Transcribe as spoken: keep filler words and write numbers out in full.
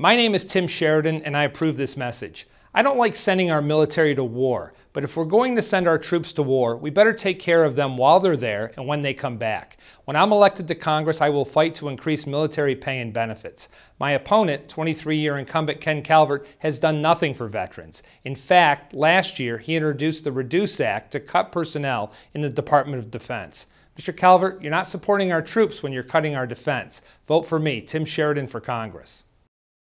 My name is Tim Sheridan and I approve this message. I don't like sending our military to war, but if we're going to send our troops to war, we better take care of them while they're there and when they come back. When I'm elected to Congress, I will fight to increase military pay and benefits. My opponent, twenty-three-year incumbent Ken Calvert, has done nothing for veterans. In fact, last year he introduced the Reduce Act to cut personnel in the Department of Defense. Mister Calvert, you're not supporting our troops when you're cutting our defense. Vote for me, Tim Sheridan for Congress.